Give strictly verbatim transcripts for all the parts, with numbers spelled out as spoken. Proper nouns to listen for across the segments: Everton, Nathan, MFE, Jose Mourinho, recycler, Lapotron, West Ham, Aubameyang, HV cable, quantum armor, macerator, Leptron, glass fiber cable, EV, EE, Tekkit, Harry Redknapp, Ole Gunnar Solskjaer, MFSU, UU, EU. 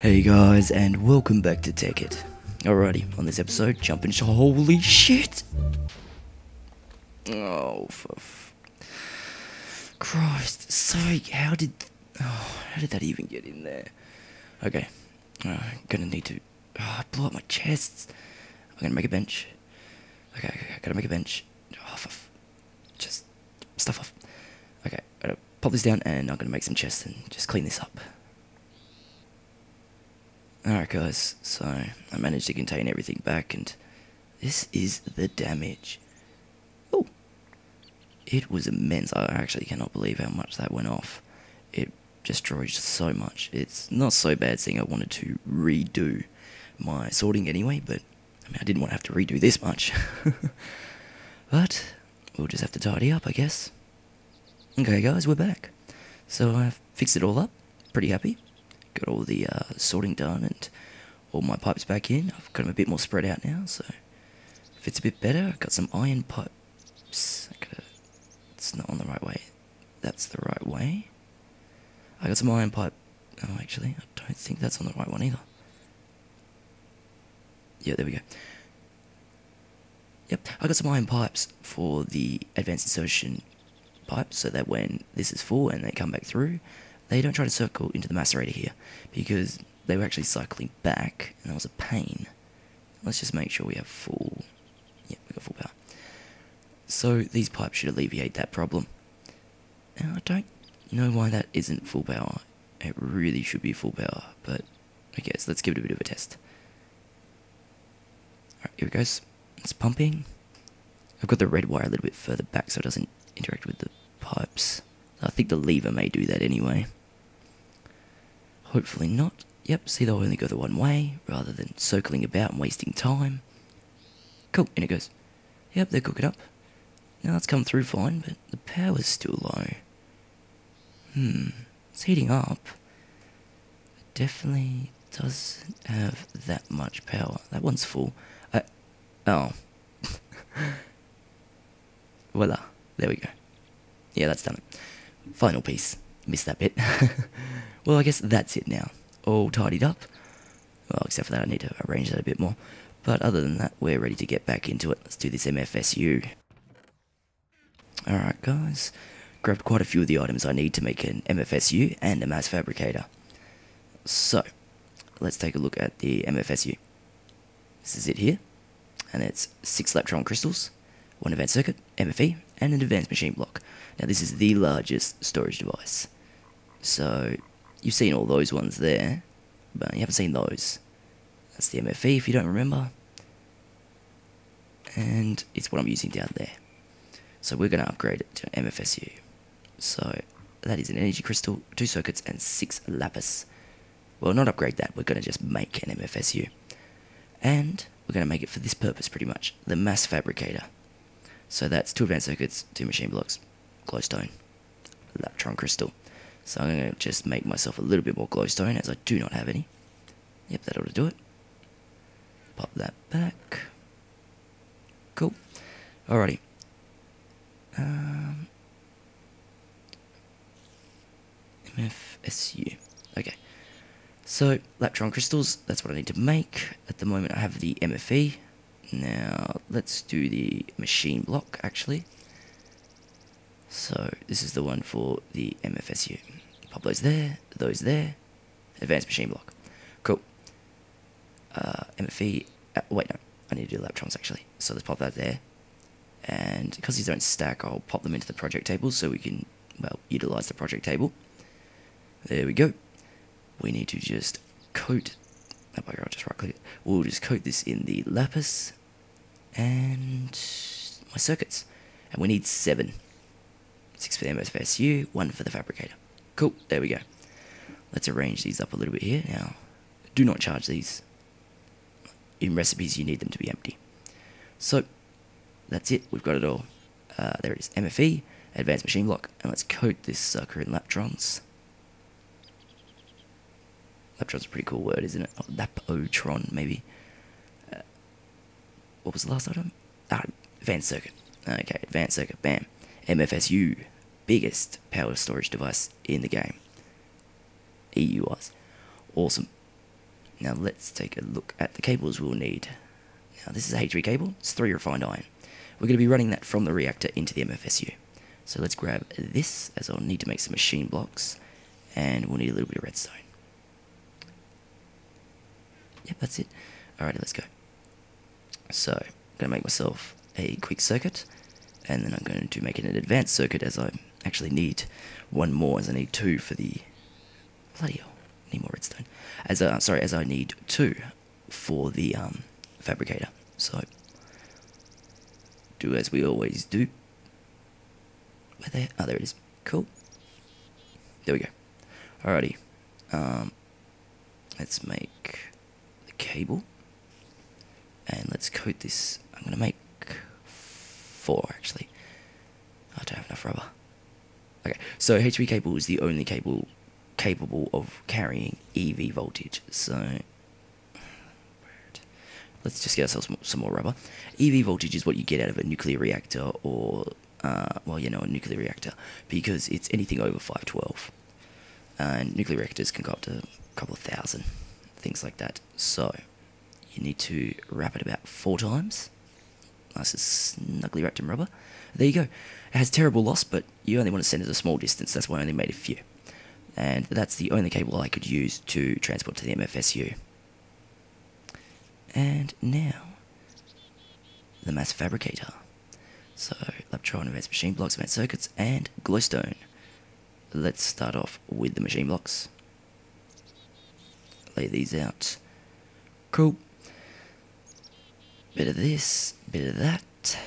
Hey guys, and welcome back to Tekkit. Alrighty, on this episode, jump into holy shit! Oh, for f Christ's sake, how did oh, how did that even get in there? Okay, uh, I'm gonna need to oh, blow up my chests. I'm gonna make a bench. Okay, okay I gotta make a bench. Oh, for f just stuff off. Okay, I gotta pop this down, and I'm gonna make some chests and just clean this up. Alright guys, so I managed to contain everything back, and this is the damage. Oh, it was immense. I actually cannot believe how much that went off. It destroyed so much. It's not so bad seeing I wanted to redo my sorting anyway, but I mean, I didn't want to have to redo this much. But we'll just have to tidy up, I guess. Okay guys, we're back. So I've fixed it all up, pretty happy. Got all the uh, sorting done and all my pipes back in. I've got them a bit more spread out now, so fits a bit better. I've got some iron pipes. I gotta, it's not on the right way. That's the right way. I got some iron pipe. Oh, actually, I don't think that's on the right one either. Yeah, there we go. Yep, I got some iron pipes for the advanced insertion pipes, so that when this is full and they come back through, they don't try to circle into the macerator here, because they were actually cycling back, and that was a pain. Let's just make sure we have full... yeah, we got full power. So these pipes should alleviate that problem. Now, I don't know why that isn't full power. It really should be full power, but... okay, so let's give it a bit of a test. Alright, here it goes. It's pumping. I've got the red wire a little bit further back so it doesn't interact with the pipes. I think the lever may do that anyway. Hopefully not. Yep, see, they'll only go the one way, rather than circling about and wasting time. Cool, in it goes. Yep, they're cooking up. Now it's come through fine, but the power's still low. Hmm, it's heating up. It definitely doesn't have that much power. That one's full. Uh, oh. Voila, there we go. Yeah, that's done it. Final piece. Missed that bit. Well, I guess that's it now. All tidied up. Well, except for that, I need to arrange that a bit more. But other than that, we're ready to get back into it. Let's do this M F S U. Alright, guys. Grabbed quite a few of the items I need to make an M F S U and a mass fabricator. So, let's take a look at the M F S U. This is it here. And it's six Leptron crystals, one advanced circuit, M F E, and an advanced machine block. Now this is the largest storage device. So, you've seen all those ones there, but you haven't seen those. That's the M F E if you don't remember. And it's what I'm using down there. So we're going to upgrade it to M F S U. So, that is an energy crystal, two circuits, and six lapis. Well, not upgrade that, we're going to just make an M F S U. And we're going to make it for this purpose pretty much, the mass fabricator. So that's two advanced circuits, two machine blocks, glowstone, Leptron crystal. So I'm going to just make myself a little bit more glowstone, as I do not have any. Yep, that ought to do it. Pop that back. Cool. Alrighty. Um, M F S U. Okay. So, Leptron crystals, that's what I need to make. At the moment I have the M F E. Now, let's do the machine block, actually. So, this is the one for the M F S U. Pop those there, those there. Advanced machine block. Cool. Uh, M F E... Uh, wait, no. I need to do Leptrons, actually. So, let's pop that there. And because these don't stack, I'll pop them into the project table so we can, well, utilize the project table. There we go. We need to just coat... oh my god, I'll just right-click it. We'll just coat this in the lapis and my circuits. And we need seven. Six for the M F S U, one for the fabricator. Cool, there we go. Let's arrange these up a little bit here. Now, do not charge these. In recipes, you need them to be empty. So, that's it. We've got it all. Uh, there it is. M F E, advanced machine block. And let's coat this sucker in Leptrons. Leptron's a pretty cool word, isn't it? Oh, Lapotron, maybe. Uh, what was the last item? Ah, advanced circuit. Okay, advanced circuit, bam. M F S U, biggest power storage device in the game. E U wise. Awesome. Now let's take a look at the cables we'll need. Now this is a H V cable, it's three refined iron. We're going to be running that from the reactor into the M F S U. So let's grab this, as I'll need to make some machine blocks, and we'll need a little bit of redstone. Yep, that's it. Alrighty, let's go. So, I'm going to make myself a quick circuit, and then I'm going to make it an advanced circuit, as I actually need one more, as I need two for the... Bloody hell, I need more redstone. As I, sorry, as I need two for the um, fabricator. So, do as we always do. Where they? Oh, there it is. Cool. There we go. Alrighty. Um, let's make the cable. And let's coat this. I'm going to make four, actually. I don't have enough rubber. Okay, so H V cable is the only cable capable of carrying E V voltage. So, let's just get ourselves some more rubber. E V voltage is what you get out of a nuclear reactor or... Uh, well, you know, a nuclear reactor, because it's anything over five twelve. Uh, and nuclear reactors can go up to a couple of thousand, things like that. So, you need to wrap it about four times. Nice and snugly wrapped in rubber. There you go. It has terrible loss, but you only want to send it a small distance. That's why I only made a few. And that's the only cable I could use to transport to the M F S U. And now, the mass fabricator. So, Leptron, advanced machine blocks, advanced circuits, and glowstone. Let's start off with the machine blocks. Lay these out. Cool. Bit of this, bit of that.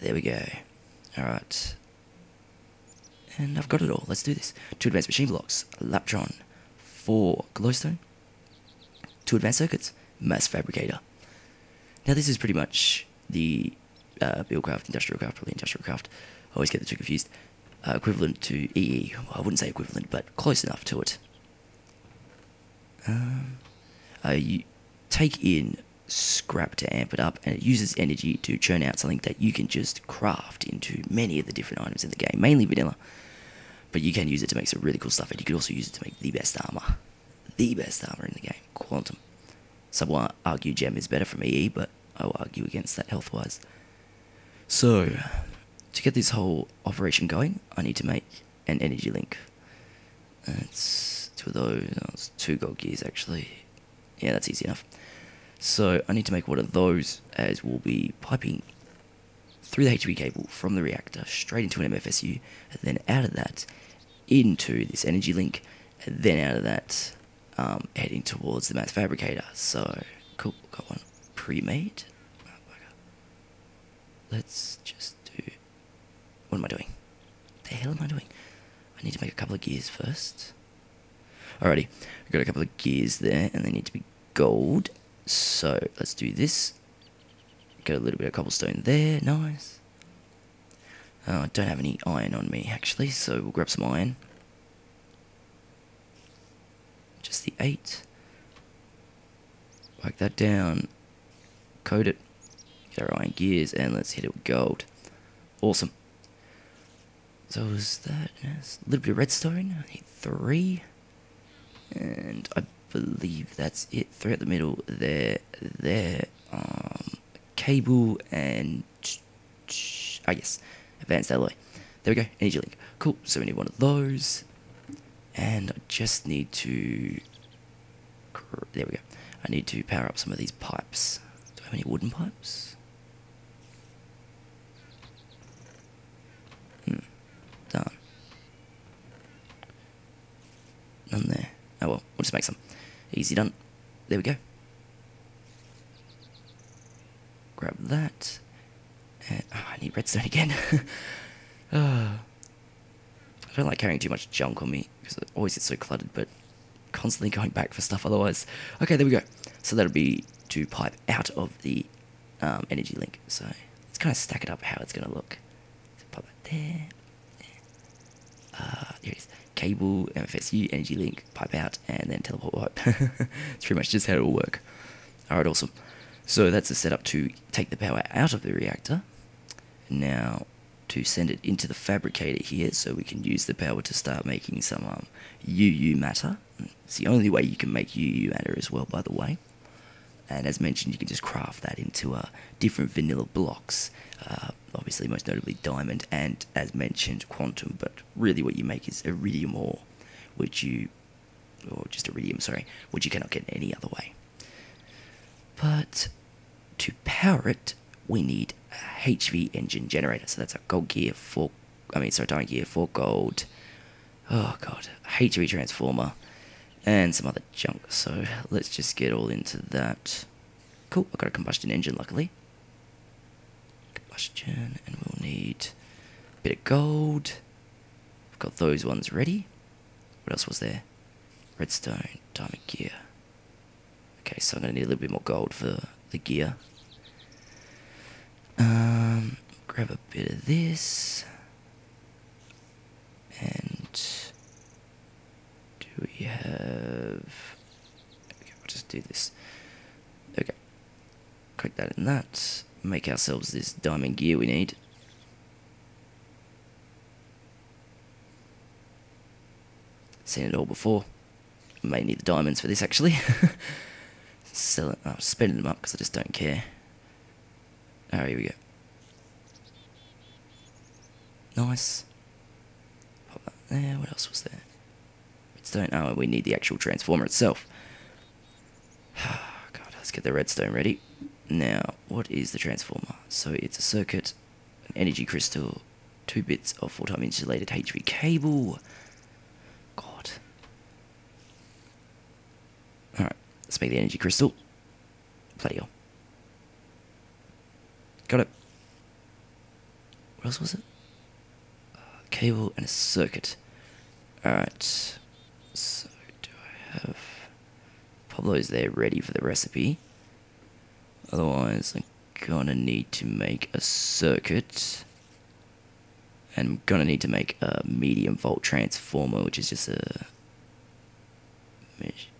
There we go. Alright. And I've got it all. Let's do this. Two advanced machine blocks, Leptron. Four glowstone. Two advanced circuits, mass fabricator. Now, this is pretty much the... Uh, Buildcraft, industrial craft, probably industrial craft. I always get the two confused. Uh, equivalent to E E. Well, I wouldn't say equivalent, but close enough to it. Um, uh, you take in scrap to amp it up, and it uses energy to churn out something that you can just craft into many of the different items in the game, mainly vanilla. But you can use it to make some really cool stuff, and you could also use it to make the best armor. The best armor in the game, quantum. Some will argue gem is better from E E, but I will argue against that health-wise. So, to get this whole operation going, I need to make an energy link. That's two of those, oh, it's two gold gears actually. Yeah, that's easy enough. So, I need to make one of those, as we'll be piping through the H V cable from the reactor straight into an M F S U, and then out of that into this energy link, and then out of that um, heading towards the mass fabricator. So, cool, got one pre-made. Let's just do... What am I doing? What the hell am I doing? I need to make a couple of gears first. Alrighty, we've got a couple of gears there, and they need to be gold. So, let's do this. Get a little bit of cobblestone there, nice. Uh, I don't have any iron on me, actually, so we'll grab some iron. Just the eight. Work that down. Coat it. Our iron gears, and let's hit it with gold. Awesome. So is that yes, a little bit of redstone? I need three, and I believe that's it. Three at the middle there, there. Um, cable and ah yes, advanced alloy. There we go. Energy link. Cool. So we need one of those, and I just need to. There we go. I need to power up some of these pipes. Do I have any wooden pipes? Done. None there. Oh well, we'll just make some. Easy done. There we go. Grab that. And, oh, I need redstone again. uh, I don't like carrying too much junk on me, because it always gets so cluttered, but constantly going back for stuff otherwise. Okay, there we go. So that'll be to pipe out of the um, energy link. So let's kind of stack it up how it's going to look. So pop it there. Uh, here it is. Cable, M F S U, energy link, pipe out, and then teleport pipe. It's pretty much just how it will work. Alright, awesome. So that's the setup to take the power out of the reactor. Now, to send it into the fabricator here, so we can use the power to start making some um, U U matter It's the only way you can make U U adder as well, by the way. And as mentioned, you can just craft that into uh, different vanilla blocks. Uh, obviously, most notably diamond and, as mentioned, quantum. But really what you make is iridium ore, which you... or just iridium, sorry, which you cannot get any other way. But to power it, we need a H V engine generator. So that's a gold gear, four... I mean, sorry, diamond gear, four gold... oh, God. H V transformer. And some other junk, so let's just get all into that. Cool, I've got a combustion engine, luckily. Combustion, and we'll need a bit of gold. I've got those ones ready. What else was there? Redstone, diamond gear. Okay, so I'm going to need a little bit more gold for the gear. Um, grab a bit of this. And... we have... okay, I'll just do this. Okay. Click that and that. Make ourselves this diamond gear we need. Seen it all before. May need the diamonds for this, actually. Sell it. I'm spending them up because I just don't care. Oh, here we go. Nice. Pop that there. What else was there? Redstone. Oh, we need the actual transformer itself. God, let's get the redstone ready. Now, what is the transformer? So it's a circuit, an energy crystal, two bits of four-time insulated H V cable. God. Alright, let's make the energy crystal. Bloody hell. Got it. What else was it? Uh, cable and a circuit. Alright. So, do I have... Pablo's there ready for the recipe. Otherwise, I'm gonna need to make a circuit. And I'm gonna need to make a medium volt transformer, which is just a...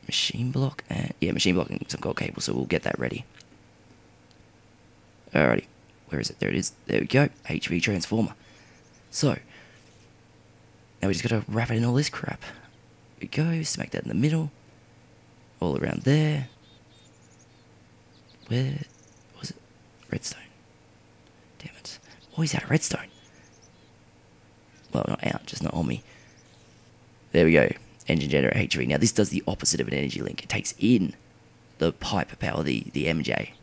machine block? And, yeah, machine block and some gold cable, so we'll get that ready. Alrighty. Where is it? There it is. There we go. H V transformer. So, now we just gotta wrap it in all this crap. We go, smack that in the middle, all around there. Where was it? Redstone. Damn it. Oh, he's out of redstone. Well, not out, just not on me. There we go. Engine generator H V. Now, this does the opposite of an energy link. It takes in the pipe power, the, the M J.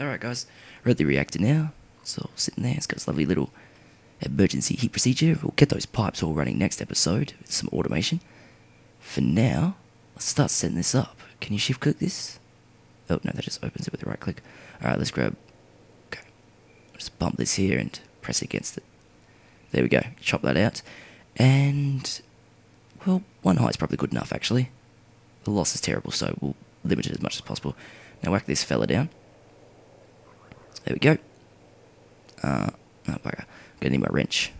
Alright, guys. We're at the reactor now. So, sitting there. It's got this lovely little emergency heat procedure. We'll get those pipes all running next episode with some automation. For now, let's start setting this up. Can you shift click this? Oh no, that just opens it with the right click. Alright, let's grab... okay, I'll just bump this here and press against it. There we go, chop that out. And... well, one high is probably good enough actually. The loss is terrible, so we'll limit it as much as possible. Now whack this fella down. There we go. Uh, oh bugger. I'm going to need my wrench.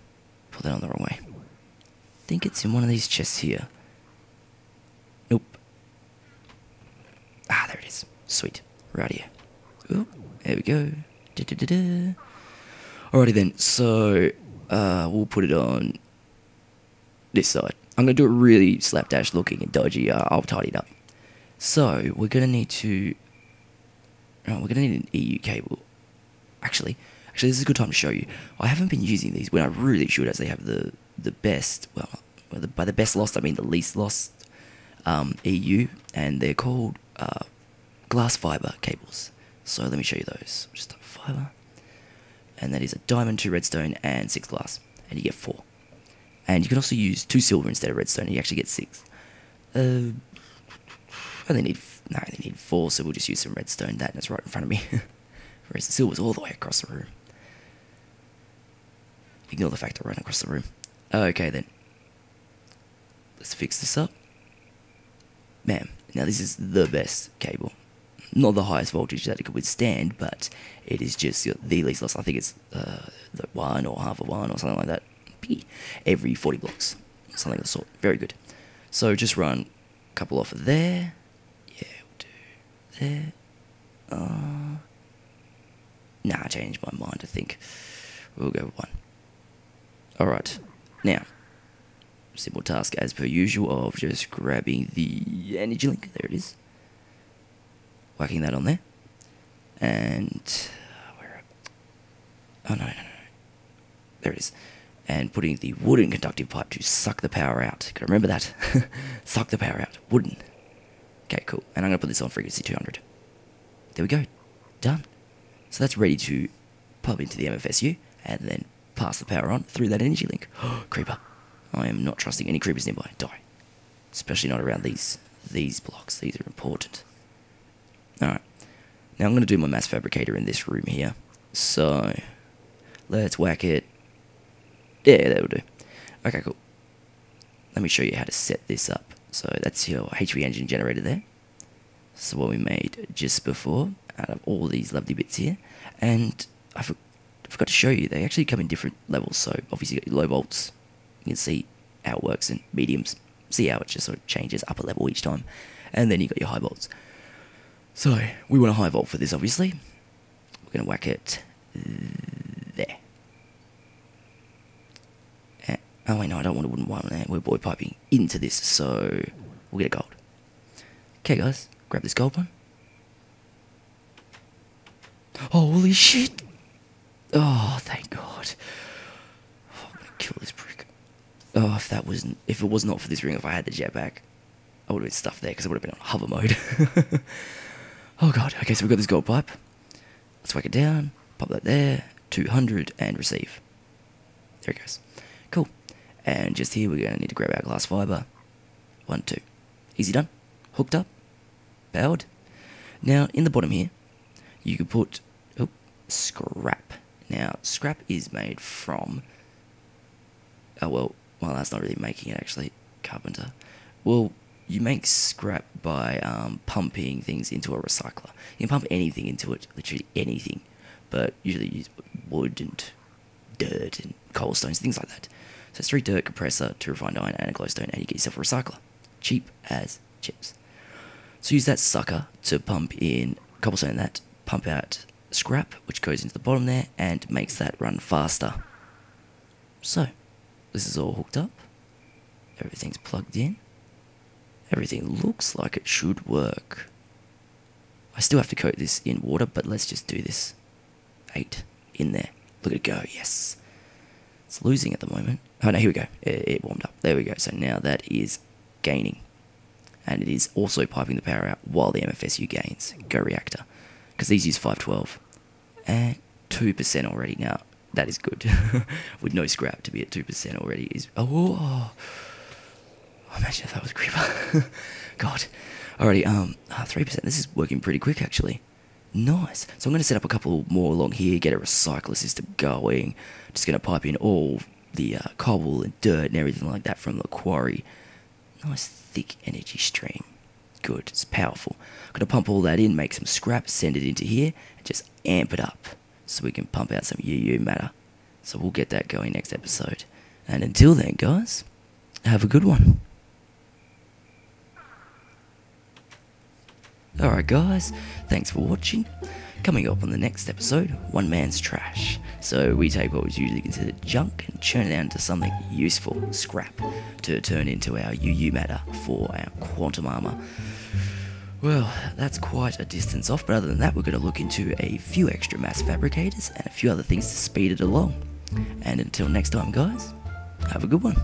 Pull that on the wrong way. I think it's in one of these chests here. Nope. Ah, there it is. Sweet. Right here. Ooh, there we go. Da, da, da, da. Alrighty then. So, uh, we'll put it on this side. I'm going to do it really slapdash looking and dodgy. Uh, I'll tidy it up. So, we're going to need to... oh, we're going to need an E U cable. Actually... Actually, this is a good time to show you. I haven't been using these when I really should, as they have the the best, well, by the best lost, I mean the least lost um, E U, and they're called uh, glass fiber cables. So let me show you those. Just type fiber, and that is a diamond, two redstone, and six glass, and you get four. And you can also use two silver instead of redstone, and you actually get six. Uh, I only need no, I only need four, so we'll just use some redstone. That and it's right in front of me, whereas the silver's all the way across the room. Ignore the fact I ran across the room. Okay then. Let's fix this up. Man, now this is the best cable. Not the highest voltage that it could withstand, but it is just the least loss. I think it's uh, the one or half of one or something like that. Every forty blocks. Something of the sort. Very good. So just run a couple off of there. Yeah, we'll do there. Uh, nah, I changed my mind, I think. We'll go with one. Alright, now, simple task as per usual of just grabbing the energy link, there it is, whacking that on there, and where, oh no, no, no, there it is, and putting the wooden conductive pipe to suck the power out. Gotta remember that, suck the power out, wooden. Okay, cool, and I'm gonna put this on frequency two hundred. There we go, done. So that's ready to pump into the M F S U and then pass the power on through that energy link. Creeper. I am not trusting any creepers nearby. Die. Especially not around these these blocks. These are important. Alright. Now I'm going to do my mass fabricator in this room here. So, let's whack it. Yeah, that will do. Okay, cool. Let me show you how to set this up. So that's your H V engine generator there. So what we made just before, out of all these lovely bits here. And I forgot. I forgot to show you, they actually come in different levels, so obviously you've got your low volts, you can see how it works, and mediums, see how it just sort of changes up a level each time, and then you've got your high volts. So, we want a high volt for this obviously, we're going to whack it there. And, oh wait no, I don't want a wooden one there, we're boy piping into this, so we'll get a gold. Okay guys, grab this gold one. Holy shit! Oh, thank God. Oh, I'm gonna kill this prick. Oh, if that wasn't, if it was not for this ring, if I had the jetpack, I would have been stuffed there because I would have been on hover mode. Oh God. Okay, so we've got this gold pipe. Let's whack it down, pop that there, two hundred, and receive. There it goes. Cool. And just here, we're gonna need to grab our glass fiber. One, two. Easy done. Hooked up. Powered. Now, in the bottom here, you can put, oh, scrap. Now, scrap is made from, oh well, well that's not really making it actually, carpenter. Well, you make scrap by um, pumping things into a recycler. You can pump anything into it, literally anything, but usually you use wood and dirt and coalstones, things like that. So it's three dirt, compressor, two refined iron and a glowstone, and you get yourself a recycler. Cheap as chips. So use that sucker to pump in cobblestone and that, pump out scrap, which goes into the bottom there and makes that run faster. So, this is all hooked up. Everything's plugged in. Everything looks like it should work. I still have to coat this in water, but let's just do this. Eight in there. Look at it go. Yes. It's losing at the moment. Oh no, here we go. It, it warmed up. There we go. So now that is gaining. And it is also piping the power out while the M F S U gains. Go reactor. Because these use five twelve. And two percent already. Now, that is good. With no scrap to be at two percent already is... Oh, oh, oh. Imagine if that was a creeper. God. Alrighty, um, ah, three percent. This is working pretty quick, actually. Nice. So I'm going to set up a couple more along here, get a recycler system going. Just going to pipe in all the uh, cobble and dirt and everything like that from the quarry. Nice, thick energy stream. Good, it's powerful. I'm going to pump all that in, make some scrap, send it into here, and just amp it up so we can pump out some U U matter. So we'll get that going next episode. And until then, guys, have a good one. Alright, guys, thanks for watching. Coming up on the next episode, One Man's Trash. So we take what was usually considered junk and turn it down into something useful, scrap, to turn into our U U matter for our quantum armor. Well, that's quite a distance off, but other than that, we're going to look into a few extra mass fabricators and a few other things to speed it along. And until next time, guys, have a good one.